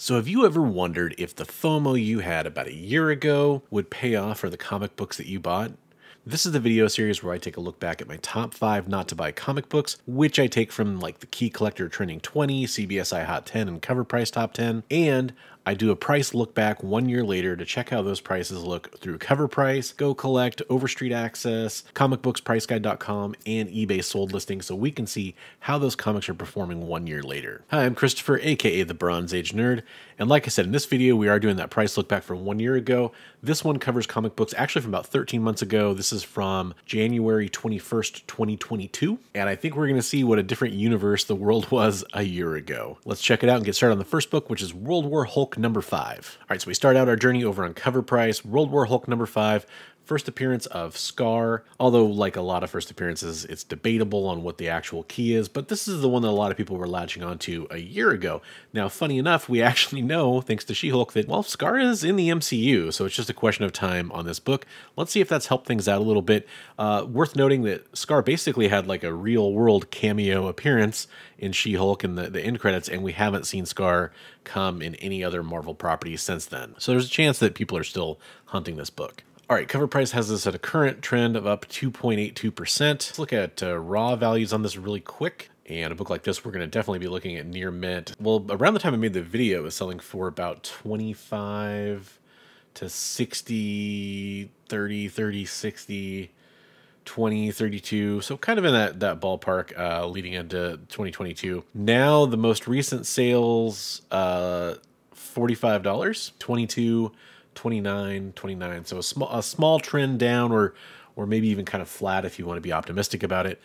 So have you ever wondered if the FOMO you had about a year ago would pay off for the comic books that you bought? This is the video series where I take a look back at my top 5 not to buy comic books, which I take from like the Key Collector Trending 20, CBSI Hot 10, and Cover Price Top 10, and I do a price look back 1 year later to check how those prices look through Cover Price, Go Collect, Overstreet Access, comicbookspriceguide.com, and eBay sold listings so we can see how those comics are performing 1 year later. Hi, I'm Christopher, aka the Bronze Age Nerd, and like I said, in this video we are doing that price look back from 1 year ago. This one covers comic books actually from about 13 months ago. This is from January 21st, 2022, and I think we're going to see what a different universe the world was a year ago. Let's check it out and get started on the first book, which is World War Hulk number 5. All right, so we start out our journey over on Cover Price. World War Hulk number 5, first appearance of Scar, although like a lot of first appearances, it's debatable on what the actual key is, but this is the one that a lot of people were latching onto a year ago. Now, funny enough, we actually know, thanks to She-Hulk, that, well, Scar is in the MCU, so it's just a question of time on this book. Let's see if that's helped things out a little bit. Worth noting that Scar basically had like a real-world cameo appearance in She-Hulk in the end credits, and we haven't seen Scar come in any other Marvel property since then. So there's a chance that people are still hunting this book. All right, Cover Price has this at a current trend of up 2.82%. Let's look at raw values on this really quick. And a book like this, we're going to definitely be looking at near mint. Well, around the time I made the video, it was selling for about 25 to 60, 30, 30, 60, 20, 32. So kind of in that ballpark leading into 2022. Now the most recent sales, $45, 22, 29, 29. So a small trend down, or maybe even kind of flat if you want to be optimistic about it.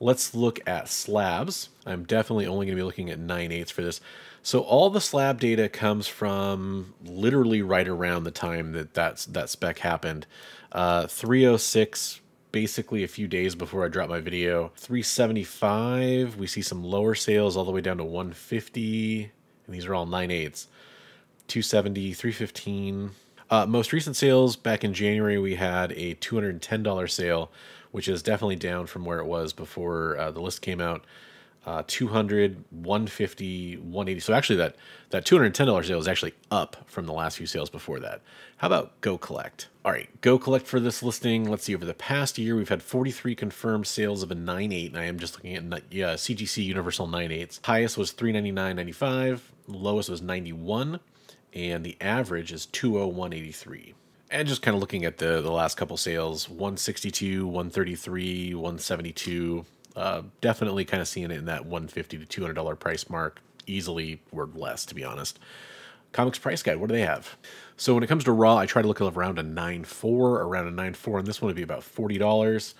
Let's look at slabs. I'm definitely only going to be looking at 9/8 for this. So all the slab data comes from literally right around the time that spec happened. 306, basically a few days before I dropped my video. 375, we see some lower sales all the way down to 150, and these are all 9/8. 270, 315. Most recent sales back in January, we had a $210 sale, which is definitely down from where it was before the list came out. 200, 150, 180. So actually that $210 sale is actually up from the last few sales before that. How about Go Collect? All right, Go Collect for this listing. Let's see, over the past year, we've had 43 confirmed sales of a 9/8, and I am just looking at CGC Universal 9/8s. Highest was $399.95, lowest was $91, and the average is $201.83. And just kind of looking at the last couple sales, 162, 133, 172, definitely kind of seeing it in that $150 to $200 price mark, easily or less, to be honest. Comics Price Guide, what do they have? So when it comes to raw, I try to look around a 9.4, and this one would be about $40.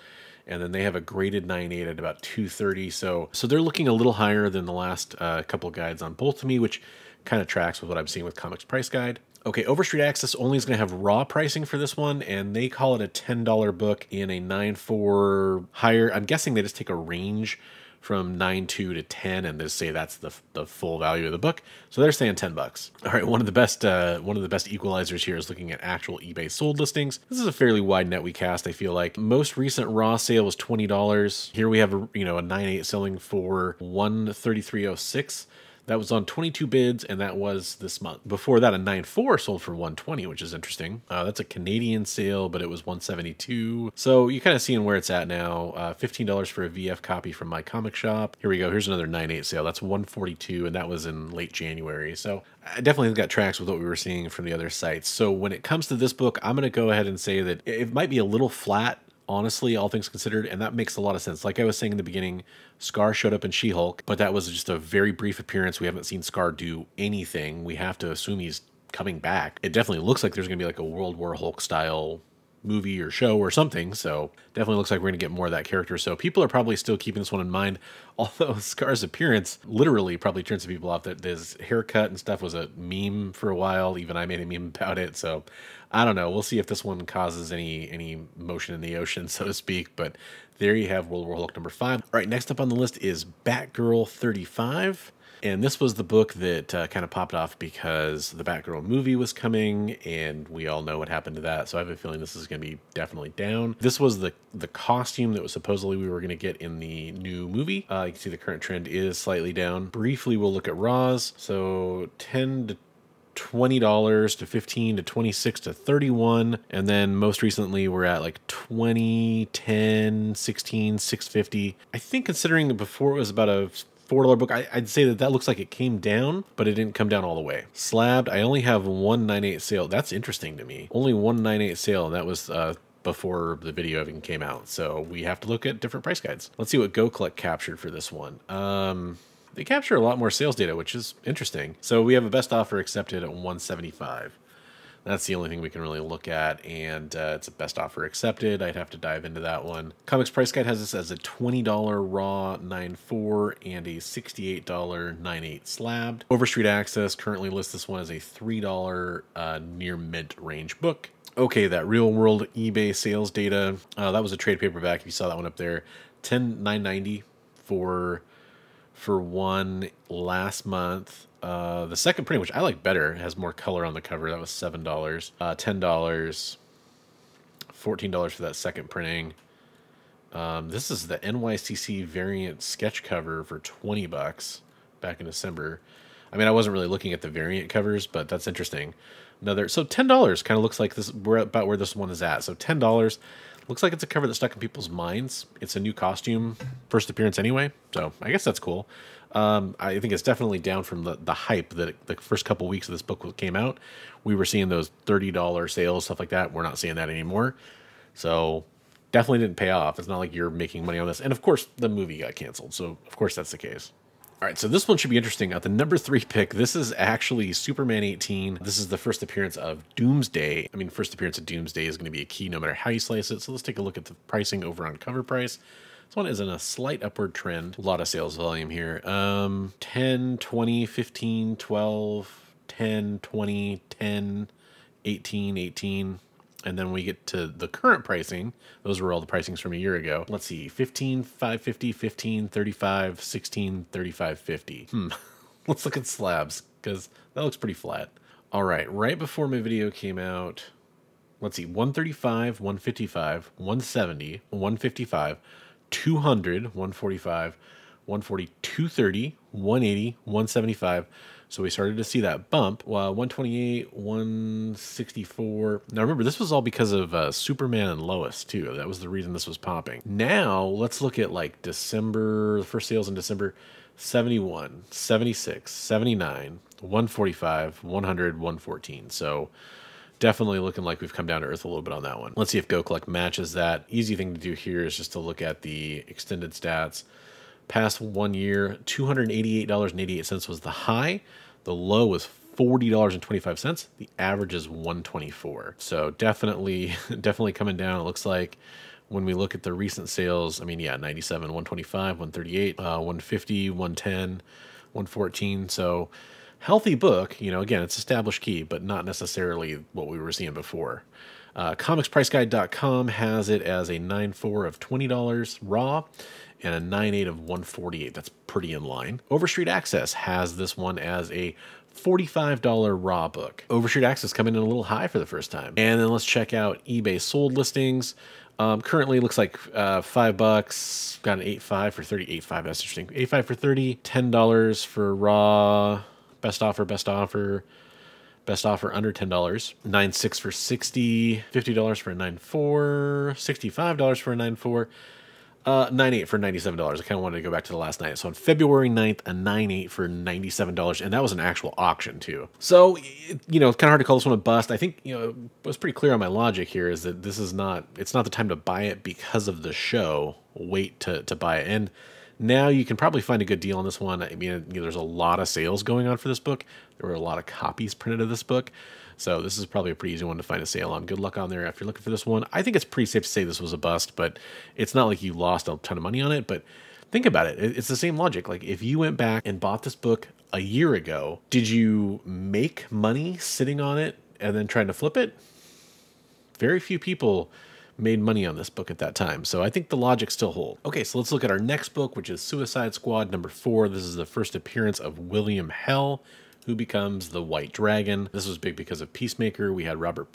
And then they have a graded 9.8 at about $230. So they're looking a little higher than the last couple guides on both to me, which kind of tracks with what I'm seeing with Comics Price Guide. Okay, Overstreet Access only is going to have raw pricing for this one, and they call it a $10 book in a 9.4 higher. I'm guessing they just take a range from 9.2 to 10 and just say that's the full value of the book. So they're saying 10 bucks. All right, one of the best equalizers here is looking at actual eBay sold listings. This is a fairly wide net we cast, I feel like. Most recent raw sale was $20. Here we have a 9.8 selling for $133.06. That was on 22 bids, and that was this month. Before that, a 9.4 sold for $120, which is interesting. That's a Canadian sale, but it was $172. So you're kind of seeing where it's at now. $15 for a VF copy from my comic shop. Here we go. Here's another 9.8 sale. That's $142, and that was in late January. So I definitely got tracks with what we were seeing from the other sites. So when it comes to this book, I'm going to go ahead and say that it might be a little flat, honestly, all things considered, and that makes a lot of sense. Like I was saying in the beginning, Scar showed up in She-Hulk, but that was just a very brief appearance. We haven't seen Scar do anything. We have to assume he's coming back. It definitely looks like there's going to be like a World War Hulk style movie or show or something, so definitely looks like we're going to get more of that character. So people are probably still keeping this one in mind, although Scar's appearance literally probably turns some people off. That his haircut and stuff was a meme for a while. Even I made a meme about it, so I don't know. We'll see if this one causes any motion in the ocean, so to speak, but there you have World War Hulk number 5. All right, next up on the list is Batgirl 35. And this was the book that kind of popped off because the Batgirl movie was coming, and we all know what happened to that. So I have a feeling this is going to be definitely down. This was the costume that was supposedly we were going to get in the new movie. You can see the current trend is slightly down. Briefly, we'll look at raws. So 10 to $20 to $15 to $26 to $31. And then most recently we're at like $20, $10, $16, $6.50. I think considering that before it was about a $4 book, I'd say that looks like it came down, but it didn't come down all the way. Slabbed, I only have 198 sale. That's interesting to me. Only 198 sale, and that was before the video even came out. So we have to look at different price guides. Let's see what Go Collect captured for this one. They capture a lot more sales data, which is interesting. So we have a best offer accepted at 175. That's the only thing we can really look at, and it's a best offer accepted. I'd have to dive into that one. Comics Price Guide has this as a $20 raw 9.4 and a $68 9.8 slabbed. Overstreet Access currently lists this one as a $3 near mint range book. Okay, that real world eBay sales data, that was a trade paperback. If you saw that one up there, $10,990 for one last month. The second print, which I like better, has more color on the cover. That was $7, $10, $14 for that second printing. This is the NYCC variant sketch cover for $20 back in December. I mean, I wasn't really looking at the variant covers, but that's interesting. Another, so $10 kind of looks like this, we're about where this one is at. So $10 looks like it's a cover that stuck in people's minds. It's a new costume, first appearance anyway. So I guess that's cool. I think it's definitely down from the hype that the first couple weeks of this book came out. We were seeing those $30 sales, stuff like that. We're not seeing that anymore. So definitely didn't pay off. It's not like you're making money on this. And of course the movie got canceled. So of course that's the case. All right, so this one should be interesting. At the number 3 pick, this is actually Superman 18. This is the first appearance of Doomsday. I mean, first appearance of Doomsday is going to be a key no matter how you slice it. So let's take a look at the pricing over on Cover Price. This one is in a slight upward trend. A lot of sales volume here. 10, 20, 15, 12, 10, 20, 10, 18, 18. And then we get to the current pricing. Those were all the pricings from a year ago. Let's see, 15, 550, 15, 35, 16, 35, 50. Let's look at slabs, because that looks pretty flat. All right, right before my video came out, let's see, 135, 155, 170, 155, 200, 145, 140, 230, 180, 175. So we started to see that bump. 128, 164. Now remember, this was all because of Superman and Lois too. That was the reason this was popping. Now let's look at like December, the first sales in December, 71, 76, 79, 145, 100, 114. So definitely looking like we've come down to earth a little bit on that one. Let's see if Go Collect matches that. Easy thing to do here is just to look at the extended stats. Past 1 year, $288.88 was the high. The low was $40.25. The average is $124. So definitely coming down. It looks like when we look at the recent sales, I mean, yeah, 97, 125, 138, 150, 110, 114. So healthy book, you know, again, it's established key, but not necessarily what we were seeing before. Comicbookspriceguide.com has it as a 9.4 of $20 raw and a 9.8 of $148. That's pretty in line. Overstreet Access has this one as a $45 raw book. Overstreet Access coming in a little high for the first time. And then let's check out eBay sold listings. Currently looks like $5. Got an 8.5 for 30. 8.5, that's interesting. 8.5 for 30. $10 for raw. Best offer, best offer. Best offer under $10, 9.6 for 60, $50 for a 9.4, $65 for a 9.4, 9.8 for $97. I kind of wanted to go back to the last night. So on February 9th, a 9.8 for $97. And that was an actual auction too. So, you know, it's kind of hard to call this one a bust. I think, you know, what's pretty clear on my logic here is that this is not, it's not the time to buy it because of the show. Wait to buy it. And now you can probably find a good deal on this one. I mean, you know, there's a lot of sales going on for this book. There were a lot of copies printed of this book. So this is probably a pretty easy one to find a sale on. Good luck on there if you're looking for this one. I think it's pretty safe to say this was a bust, but it's not like you lost a ton of money on it. But think about it. It's the same logic. Like if you went back and bought this book a year ago, did you make money sitting on it and then trying to flip it? Very few people made money on this book at that time. So I think the logic still holds. Okay, so let's look at our next book, which is Suicide Squad number 4. This is the first appearance of William Hell, who becomes the White Dragon. This was big because of Peacemaker. We had Robert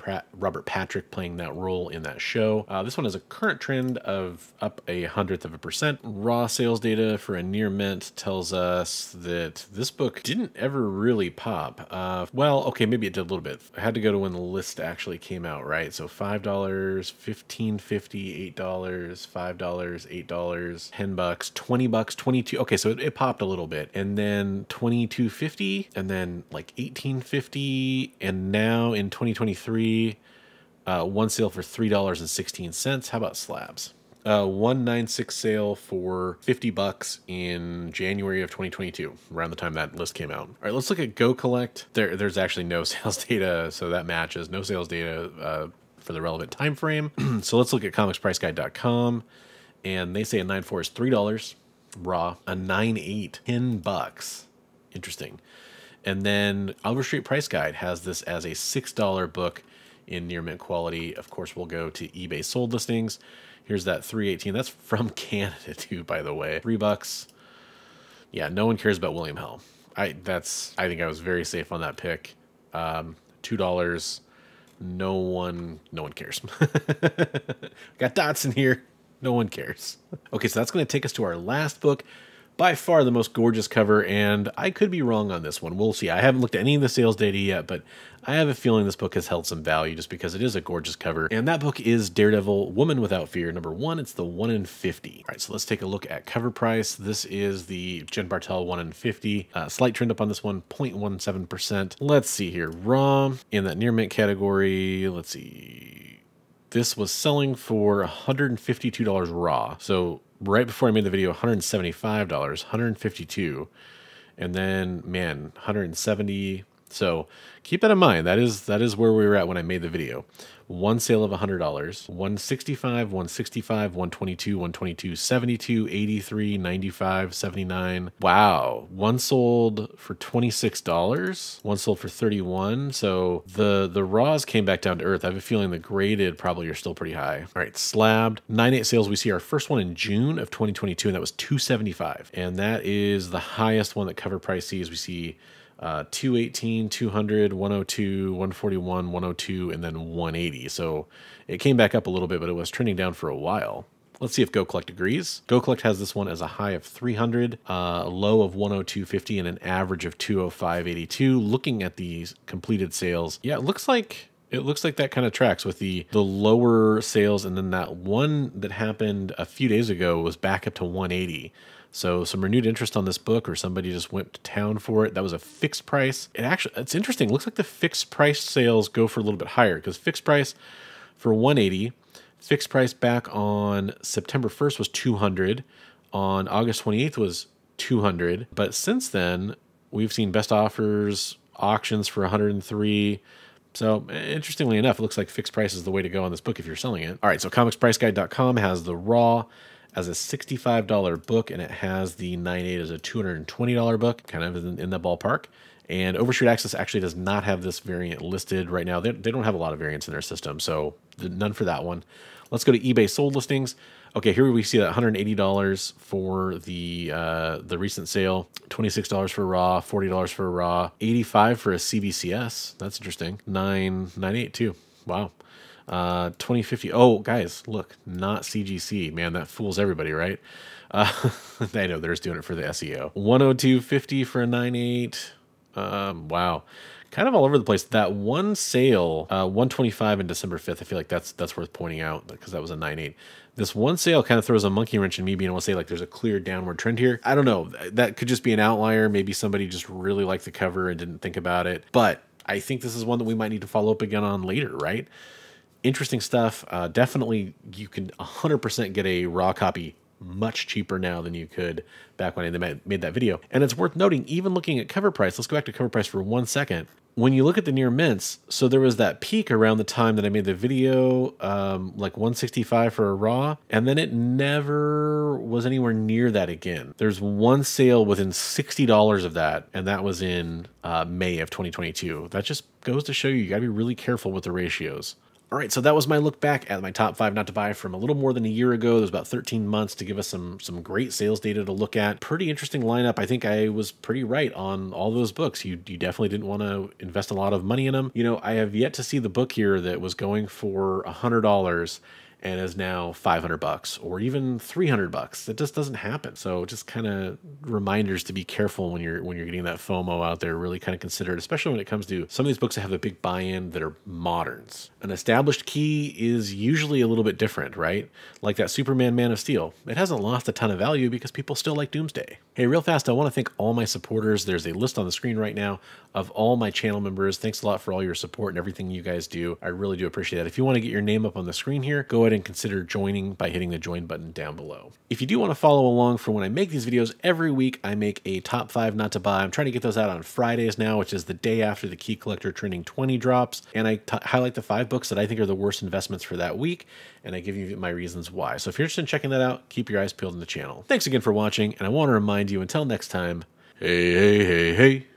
Patrick playing that role in that show. This one has a current trend of up 0.01%. Raw sales data for a near mint tells us that this book didn't ever really pop. Well, okay, maybe it did a little bit. I had to go to when the list actually came out, right? So $5, $15.50, $8, $5, $8, $10, $20, $22. Okay, so it popped a little bit, and then $22.50, and then like $18.50, and now in 2023, one sale for $3.16. How about slabs? 196 sale for $50 in January of 2022, around the time that list came out. All right, let's look at Go Collect. There's actually no sales data, so that matches. No sales data for the relevant time frame. So let's look at comicbookspriceguide.com, and they say a 9.4 is $3 raw, a 9.8, $10. Interesting. And then Overstreet Price Guide has this as a $6 book in near mint quality. Of course, we'll go to eBay sold listings. Here's that 3.18. That's from Canada too, by the way. $3. Yeah, no one cares about William Hell. I think I was very safe on that pick. $2. No one cares. Got dots in here. No one cares. Okay, so that's going to take us to our last book. By far the most gorgeous cover, and I could be wrong on this one. We'll see. I haven't looked at any of the sales data yet, but I have a feeling this book has held some value just because it is a gorgeous cover. And that book is Daredevil, Woman Without Fear, #1. It's the 1 in 50. All right, so let's take a look at cover price. This is the Jen Bartel 1 in 50. Slight trend up on this one, 0.17%. Let's see here. Raw in that near mint category. Let's see. This was selling for $152 raw. So right before I made the video, $175, $152, and then, man, $170. So keep that in mind. That is where we were at when I made the video. One sale of $100, $165, $165, $122, $122, $72, $83, $95, $79. Wow. One sold for $26, one sold for $31. So the raws came back down to earth. I have a feeling the graded probably are still pretty high. All right, slabbed. 9.8 sales. We see our first one in June of 2022, and that was $275. And that is the highest one that cover price sees. We see 218, 200, 102, 141, 102, and then 180. So it came back up a little bit, but it was trending down for a while. Let's see if Go Collect agrees. Go Collect has this one as a high of 300, a low of 102.50, and an average of 205.82. Looking at these completed sales, yeah, it looks like that kind of tracks with the lower sales, and then that one that happened a few days ago was back up to 180. So some renewed interest on this book, or somebody just went to town for it. That was a fixed price. It's interesting. It looks like the fixed price sales go for a little bit higher, because fixed price for 180, fixed price back on September 1st was 200, on August 28th was 200. But since then, we've seen best offers, auctions for 103. So interestingly enough, it looks like fixed price is the way to go on this book if you're selling it. All right, so comicspriceguide.com has the raw as a $65 book, and it has the 9.8 as a $220 book, kind of in the ballpark. And Overstreet Access actually does not have this variant listed right now. They don't have a lot of variants in their system, so none for that one. Let's go to eBay sold listings. Okay, here we see that $180 for the recent sale, $26 for raw, $40 for raw, $85 for a CBCS. That's interesting. 9.8 too. Wow. 2050. Oh, guys, look, not CGC, man, that fools everybody, right? I know, they're just doing it for the SEO. 102.50 for a 9.8. Wow. Kind of all over the place. That one sale, 125 in December 5th. I feel like that's worth pointing out, because that was a 9.8. This one sale kind of throws a monkey wrench in me being able to say, like, there's a clear downward trend here. I don't know. That could just be an outlier. Maybe somebody just really liked the cover and didn't think about it. But I think this is one that we might need to follow up again on later, right? Interesting stuff. Definitely, you can 100% get a raw copy much cheaper now than you could back when I made that video. And it's worth noting, even looking at cover price, let's go back to cover price for 1 second. When you look at the near mints, so there was that peak around the time that I made the video, like 165 for a raw, and then it never was anywhere near that again. There's one sale within $60 of that, and that was in May of 2022. That just goes to show you gotta be really careful with the ratios. All right, so that was my look back at my top 5 not to buy from a little more than a year ago. There's about 13 months to give us some great sales data to look at. Pretty interesting lineup. I think I was pretty right on all those books. You definitely didn't want to invest a lot of money in them. You know, I have yet to see the book here that was going for $100 and is now $500 or even $300. It just doesn't happen. So just kind of reminders to be careful when you're getting that FOMO out there. Really kind of consider it, especially when it comes to some of these books that have a big buy-in that are moderns. An established key is usually a little bit different, right? Like that Superman Man of Steel. It hasn't lost a ton of value because people still like Doomsday. Hey, real fast, I want to thank all my supporters. There's a list on the screen right now of all my channel members. Thanks a lot for all your support and everything you guys do. I really do appreciate that. If you want to get your name up on the screen here, go ahead and consider joining by hitting the join button down below. If you do want to follow along for when I make these videos, every week I make a top 5 not to buy. I'm trying to get those out on Fridays now, which is the day after the Key Collector Trending 20 drops. And I highlight the 5 books that I think are the worst investments for that week. And I give you my reasons why. So if you're interested in checking that out, keep your eyes peeled on the channel. Thanks again for watching. And I want to remind you, until next time, hey, hey, hey, hey.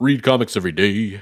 Read comics every day.